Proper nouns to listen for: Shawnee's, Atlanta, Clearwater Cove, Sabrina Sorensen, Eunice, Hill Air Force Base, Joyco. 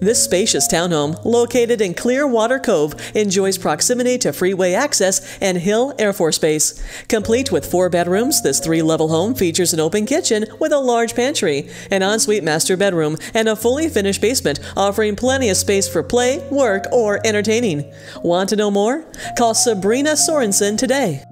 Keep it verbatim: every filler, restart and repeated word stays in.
This spacious townhome, located in Clearwater Cove, enjoys proximity to freeway access and Hill Air Force Base. Complete with four bedrooms, this three-level home features an open kitchen with a large pantry, an ensuite master bedroom, and a fully finished basement, offering plenty of space for play, work, or entertaining. Want to know more? Call Sabrina Sorensen today.